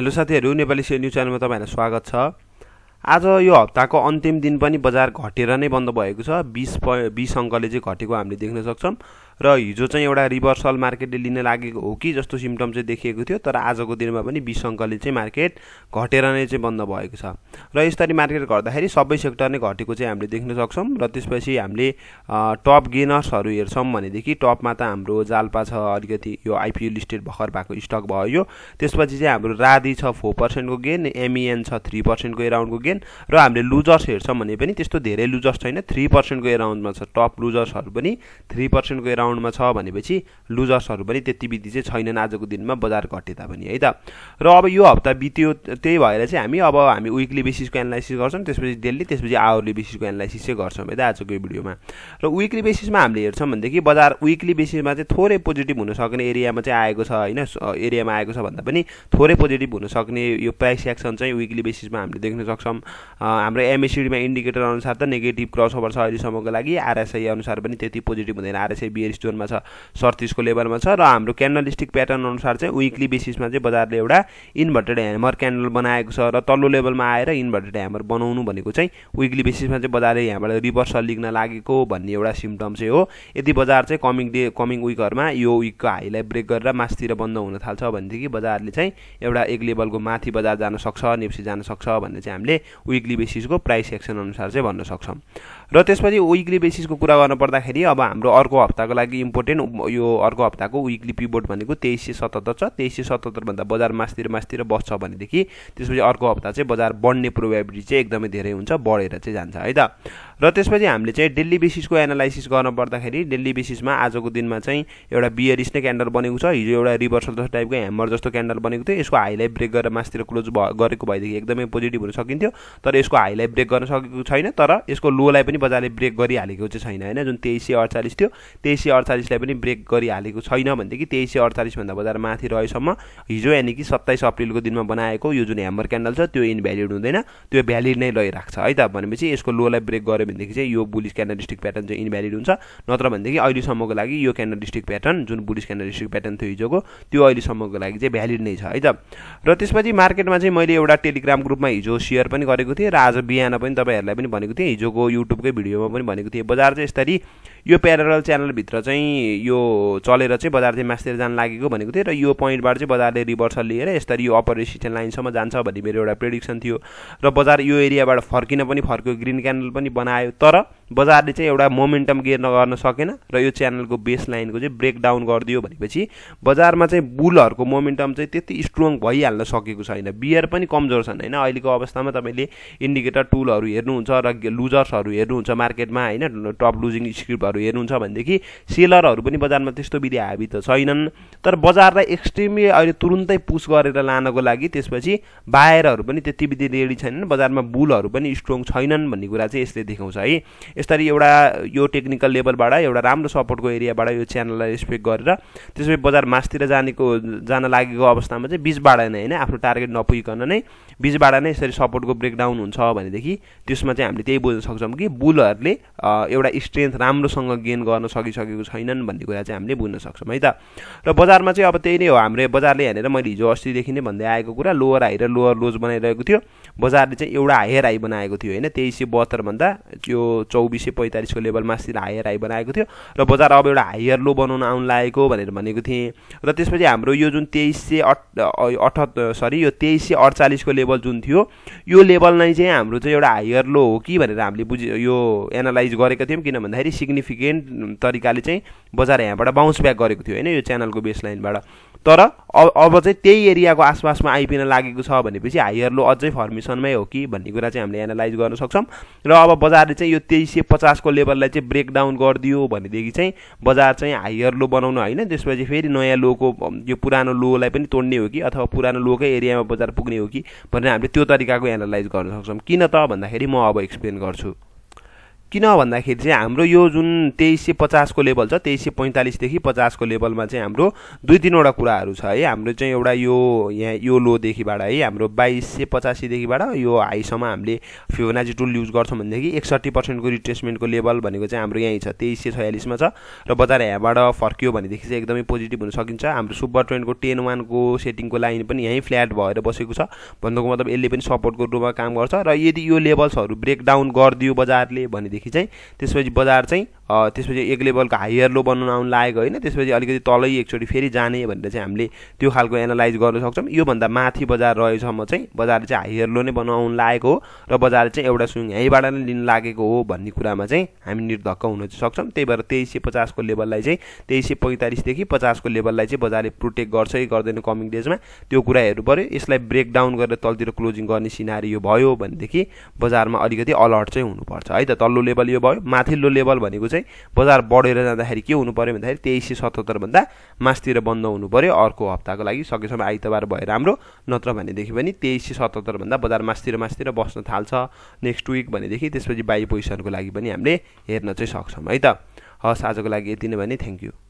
Hello साथीहरु, Nepali share news च्यानलमा तपाईहरुलाई स्वागत छ। आज यो हप्ताको अन्तिम दिन पनि बजार घटेर नै बन्द भएको छ। 20 अंकले चाहिँ घटेको हामीले देख्न सक्छौं र हिजो चाहिँ एउटा रिभर्सल मार्केटले लिन लागेको हो कि जस्तो सिम्पटम चाहिँ देखिएको थियो, तर आजको दिनमा पनि 20 अंकले चाहिँ मार्केट घटेर नै चाहिँ बन्द भएको छ र यसरी मार्केट गर्दाखेरि सबै सेक्टर नै घटेको चाहिँ हामीले देख्न सक्छौं र त्यसपछि हामीले टप गेनर्सहरु हेर्छौं भनेदेखि टपमा त हाम्रो जालपा छ, अलिकति यो आईपीओ लिस्टेड भखर भएको स्टक भयो। त्यसपछि चाहिँ हाम्रो रादी छ 4% को गेन, एमईएन छ 3% को अराउन्ड को गेन र हामीले लुजर्स हेर्छौं भने पनि त्यस्तो धेरै लुजर्स छैन, 3% को अराउन्डमा छ। टप लुजर्सहरु पनि 3% को अराउन्डमा छ भनेपछि लुजर्सहरु पनि त्यति बित्ति चाहिँ छैनन् आजको दिनमा बजार घटे तापनि, है त। र अब यो हप्ता बित्यो, त्यही भएर चाहिँ हामी वीकली बेसिसको एनालाइसिस गर्छौं, त्यसपछि डेली, त्यसपछि आवरली बेसिसको एनालाइसिस चाहिँ गर्छौं, है त आजको यो भिडियोमा। र वीकली बेसिसमा हामीले हेर्छौं भने देखि बजार वीकली बेसिसमा चाहिँ थोरै पोजिटिभ हुन सक्ने एरियामा चाहिँ आएको छ, हैन। एरियामा आएको छ भन्दा पनि थोरै पोजिटिभ हुन सक्ने यो प्राइस एक्सन चाहिँ वीकली बेसिसमा हामीले देख्न सक्छौं। हाम्रो एमएससीडीमा इन्डिकेटर अनुसार त नेगेटिभ क्रसओभर छ अहिलेसम्मको लागि, आरएसआई अनुसार पनि त्यति पोजिटिभ हुँदैन। आरएसआई बियर स्टोनमा छ 37 को लेभलमा छ र हाम्रो क्यान्डलस्टिक प्याटर्न अनुसार चाहिँ वीकली बेसिसमा चाहिँ बजारले एउटा इन्भर्टेड ह्यामर क्यान्डल बनाएको छ र तल्लो लेभलमा आएर इन्भर्टेड ह्यामर बनाउनु भनेको चाहिँ वीकली बेसिसमा चाहिँ बजारले यहाँबाट रिभर्सल लिन लागेको भन्ने एउटा सिम्पटम चाहिँ हो। यदि बजार चाहिँ कमिङ विकहरुमा यो विकको हाईलाई ब्रेक गरेर मासतिर बन्द हुन थाल्छ भनेदेखि बजारले चाहिँ एउटा एक लेभलको माथि बजार जान सक्छ, निफ्सी जान सक्छ भन्ने चाहिँ हामीले वीकली बेसिस को प्राइस एक्सन अनुसार चाहिँ भन्न सक्छौं। र त्यसपछि वीकली बेसिस को कुरा गर्न पर्दाखेरि अब हाम्रो अर्को हप्ताको लागि इम्पोर्टेन्ट यो अर्को हप्ताको वीकली पिभोट भनेको 2377 छ। 2377 भन्दा बजार मास्तिर बस्छ भनेदेखि त्यसपछि अर्को हप्ता चाहिँ बजार बढ्ने प्रोबेबिलिटी चाहिँ एकदमै धेरै हुन्छ, बढेर चाहिँ जान्छ, है त। र त्यसपछि हामीले चाहिँ डेली बेसिस को एनालाइसिस गर्न पर्दाखेरि डेली बेसिसमा आजको दिनमा चाहिँ एउटा बियरिस नै क्यान्डल बनेको छ। हिजो एउटा रिभर्सल जस्तो टाइपको ह्यामर जस्तो क्यान्डल बनेको थियो, यसको हाईलाई ब्रेक गरेर मासतिर क्लोज गरेको भएदेखि एकदमै पोजिटिभ हुन सकिन्थ्यो, तर यसको हाईलाई ब्रेक गर्न सकेको छैन। तर यसको लोलाई पनि बजारले ब्रेक गरिहालेको चाहिँ छैन, हैन। जुन 2348 थियो, 2348 लाई पनि ब्रेक गरिहालेको छैन भनेदेखि 2348 भन्दा बजार माथि रहेसम्म हिजो यानी कि 27 अप्रिल को दिनमा बनाएको यो जुन ह्यामर क्यान्डल छ त्यो इनभ्यालिड हुँदैन, त्यो भ्यालिड नै रहिराख्छ, है त। भनेपछि यसको लोलाई ब्रेक गरे भनेदेखि चाहिँ यो बुलिश क्यान्डलस्टिक प्याटर्न चाहिँ इनभ्यालिड हुन्छ, नत्र भनेदेखि अहिलेसम्मको लागि यो क्यान्डलस्टिक प्याटर्न जुन बुलिश क्यान्डलस्टिक प्याटर्न थियो हिजोको त्यो अहिलेसम्मको लागि चाहिँ भ्यालिड नै छ, है त। र त्यसपछि मार्केटमा चाहिँ मैले एउटा टेलिग्राम ग्रुपमा हिजो शेयर पनि गरेको थिएँ र आज बिहान पनि तपाईहरुलाई पनि भनेको थिएँ, हिजोको युट्युबकै भिडियोमा पनि भनेको थिएँ, बजार चाहिँ यसरी यो प्यारल च्यानल भित्र चाहिँ यो चलेर चाहिँ बजार चाहिँ मास्तिर जान लागेको भनेको थिएँ र यो पोइन्टबाट चाहिँ बजारले रिभर्सल लिएर यसरी यो अपर रेसिस्टेन्स लाइनसम्म जान्छ भन्ने मेरो एउटा प्रेडिक्सन थियो र बजार यो एरियाबाट फर्किन पनि फर्क्यो, ग्रीन क्यान्डल पनि बनायो, तर बजारले चाहिँ एउटा मोमेन्टम गेन गर्न सकेन र यो च्यानलको बेस लाइनको चाहिँ ब्रेकडाउन गरिदियो भनेपछि बजारमा चाहिँ बुलहरुको मोमेन्टम चाहिँ त्यति स्ट्रङ भइहाल्न सकेको छैन। बियर पनि कमजोर छन्, हैन। अहिलेको अवस्थामा तपाईले इन्डिकेटर टुलहरु हेर्नुहुन्छ र लुजर्सहरु हेर्नुहुन्छ मार्केटमा, हैन, टप लुजिङ स्क्रिप्टहरु हेर्नुहुन्छ भनेदेखि सेलरहरु पनि बजारमा त्यस्तो विधि हाबी त छैनन्। तर बजारलाई एक्सट्रिमली अहिले तुरुन्तै पुश गरेर लानको लागि त्यसपछि बायरहरु पनि त्यति विधि रेडी छैनन्, बजारमा बुलहरु पनि स्ट्रङ छैनन् भन्ने कुरा चाहिँ यसले देखाउँछ, है। यसरी एउटा यो टेक्निकल लेभलबाट एउटा राम्रो सपोर्टको एरियाबाट यो च्यानललाई रेस्पेक्ट गरेर त्यसपछि बजार मासतिर जान लागेको अवस्थामा चाहिँ बीचबाट नै, हैन, आफ्नो टार्गेट नपुगिकन नै बीचबाट नै यसरी सपोर्टको ब्रेकडाउन हुन्छ भनेदेखि त्यसमा चाहिँ हामीले त्यही बुझ्न सक्छौं कि बुलहरुले एउटा स्ट्रेन्थ राम्रोसँग गेन गर्न सकिसकेको छैनन् भन्ने कुरा चाहिँ हामीले बुझ्न सक्छौं, है त। र बजारमा चाहिँ अब त्यही नै हो, हाम्रो बजारले हेरेर मैले हिजो अस्तिदेखि नै भन्दै आएको कुरा, लोअर हाई र लोअर लोज बनाइरहेको थियो, बजारले चाहिँ एउटा हायर हाई बनाएको थियो, हैन। 2372 भन्दा यो 2445 को लेभल मास्तिर हायर हाई बनाएको थियो र बजार अब एउटा हायर लो बनाउन आउन लागेको भनेर भनेको थिएँ। र त्यसपछि हाम्रो यो जुन 2348 को लेभल जुन थियो यो लेभल नै चाहिँ हाम्रो चाहिँ एउटा हायर लो हो कि भनेर हामीले यो एनालाइज गरेका थियौँ, किन भन्दाखेरि सिग्निफिकेन्ट तरिकाले चाहिँ बजार यहाँबाट बाउन्स ब्याक गरेको थियो, हैन, यो च्यानलको बेस लाइनबाट। तर अब चाहिँ त्यही एरियाको आसपासमा आइपिन लागेको छ भनेपछि हायर लो अझै फर्मेसनमै हो कि भन्ने कुरा चाहिँ हामीले एनालाइज गर्न सक्छौं। र अब बजारले चाहिँ यो 2350 को लेभललाई चाहिँ ब्रेकडाउन गरिदियो भनेदेखि चाहिँ बजार चाहिँ हायर लो बनाउनु, हैन, त्यसपछि फेरि नयाँ लोको यो पुरानो लोलाई पनि तोड्ने हो कि अथवा पुरानो लोकै एरियामा बजार पुग्ने हो कि भनेर हामीले त्यो तरिकाको एनालाइज गर्न सक्छौं। किन त भन्दाखेरि म अब एक्सप्लेन गर्छु। किन भन्दाखेरि चाहिँ हाम्रो यो जुन 2350 को लेभल छ 2345 देखि 50 को लेभलमा चाहिँ हाम्रो दुई तीनवटा कुराहरु छ है हाम्रो चाहिँ एउटा यो लो देखिबाट है हाम्रो 2285 देखिबाट यो हाई सम्म हामीले फिबोनाची टुल युज गर्छौं भनेदेखि 61% को रिट्रेसमेन्ट को लेभल भनेको चाहिँ हाम्रो यही छ 2346 मा छ र बजार यहाँबाट फर्कियो भनेदेखि चाहिँ एकदमै पोजिटिभ हुन सकिन्छ हाम्रो सुपर ट्रेन्ड को 101 को सेटिङ को लाइन पनि यही फ्ल्याट भएर बसेको छ भन्नुको मतलब यसले पनि सपोर्ट को रूपमा काम गर्छ र यदि यो लेभल्सहरु ब्रेक डाउन गर्दियो बजारले भने चाहिँ त्यसपछि बजार चाहिँ त्यसपछि एक लेभलको हायर लो बनाउन आउन लागेको हैन त्यसपछि अलिकति तलै एकचोटी फेरि जाने भनेर चाहिँ हामीले त्यो खालको एनालाइज गर्न सक्छौं यो भन्दा माथि बजार रहेसम्म चाहिँ बजारले चाहिँ हायर लो नै बनाउन लागेको हो र बजारले चाहिँ एउटा स्विङ यहीबाट नै लिन लागेको हो भन्ने कुरामा चाहिँ हामी निर्धक्क हुन सक्छौं त्यही भएर 2350 को लेभललाई चाहिँ 2345 देखि 50 को लेभललाई चाहिँ बजारले प्रोटेक्ट गर्छ कि गर्दैन कमिङ डेजमा त्यो कुरा हेर्नु पर्यो यसलाई ब्रेक डाउन गरेर तलतिर क्लोजिङ गर्ने सिनारियो भयो भनेदेखि बजारमा अलिकति अलर्ट चाहिँ हुनुपर्छ है त तल्लो लेभल यो भयो माथिल्लो लेभल भनेको चाहिँ बजार बढेर जाँदाखेरि के हुनु पर्यो भन्दाखेरि 2377 भन्दा मास्तिर बन्द हुनु पर्यो अर्को हप्ताको लागि सकेसम्म आइतबार भए राम्रो नत्र भनेदेखि पनि 2377 भन्दा बजार मास्तिर बस्न थाल्छ नेक्स्ट विक भनेदेखि त्यसपछि बाई पोजिसनको लागि पनि हामीले हेर्न चाहिँ सक्छौं है त हस आजको लागि यति नै भने थ्यांक यू।